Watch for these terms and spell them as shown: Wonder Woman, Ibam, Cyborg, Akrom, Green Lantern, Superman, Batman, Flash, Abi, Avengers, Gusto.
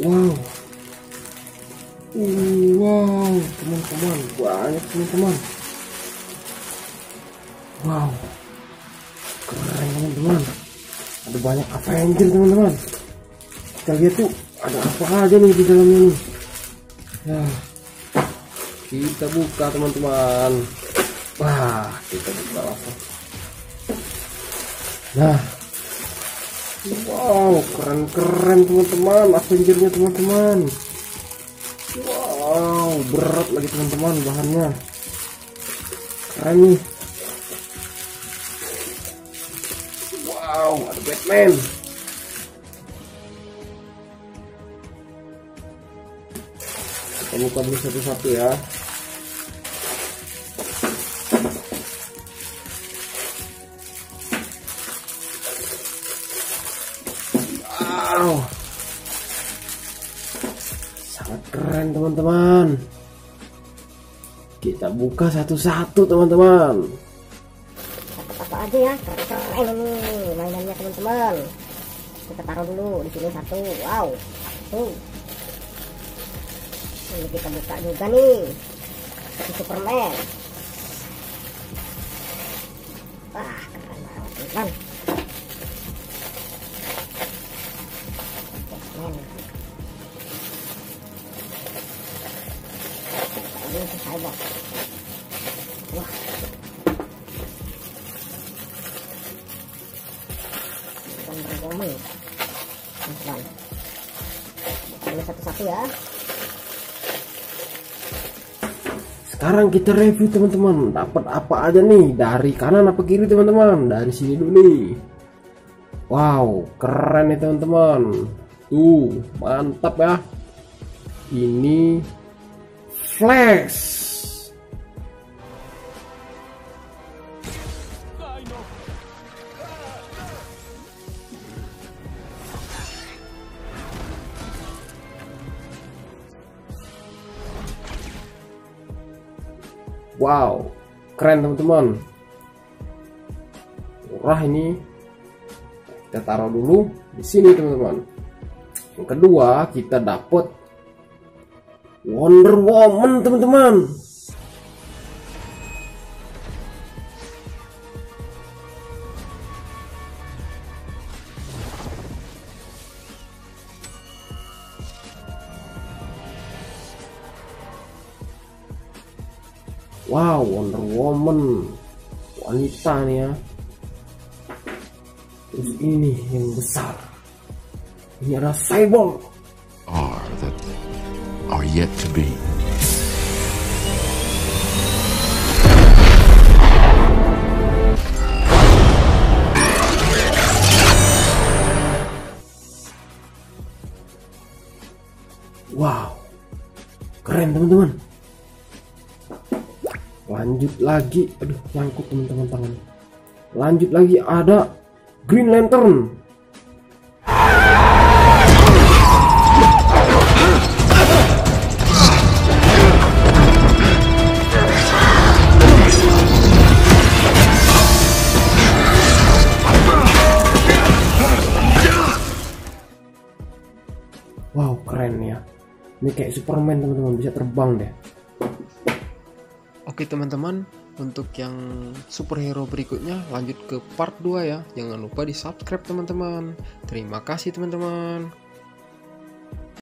Wow. Wow, teman-teman, banyak teman-teman. Wow. Keren teman-teman. Ada banyak Avenger teman-teman. Kita lihat tuh ada apa aja nih di dalamnya nih. Nah, kita buka teman-teman. Wah, kita buka langsung. Nah. Wow, keren-keren teman-teman, Avengernya teman-teman. Wow, berat lagi teman-teman bahannya. Keren nih. Wow, ada Batman. Kita buka dulu satu-satu ya. Sangat keren teman-teman. Kita buka satu-satu teman-teman. Apa aja ya? Keren ini mainannya teman-teman. Kita taruh dulu di sini satu. Wow. Ini kita buka juga nih. Ini Superman. Wah, keren banget teman-teman. Cyborg. Wah. Wonder Woman. Ini satu-satu ya. Sekarang kita review teman-teman. Dapat apa aja nih dari kanan apa kiri teman-teman? Dari sini dulu nih. Wow, keren nih teman-teman. Tuh, mantap ya. Ini Flash. Wow, keren teman-teman. Murah ini. Kita taruh dulu di sini teman-teman. Yang kedua kita dapat Wonder Woman teman-teman. Wow, Wonder Woman wanita nih ya. Terus ini yang besar. Ini ada Cyborg. Are yet to be. Wow, keren teman-teman. Lanjut lagi, aduh nyangkut teman-teman tangan. Lanjut lagi ada Green Lantern. Wow, keren ya. Ini kayak Superman teman-teman, bisa terbang deh. Oke teman-teman, untuk yang superhero berikutnya lanjut ke part 2 ya. Jangan lupa di subscribe teman-teman. Terima kasih teman-teman.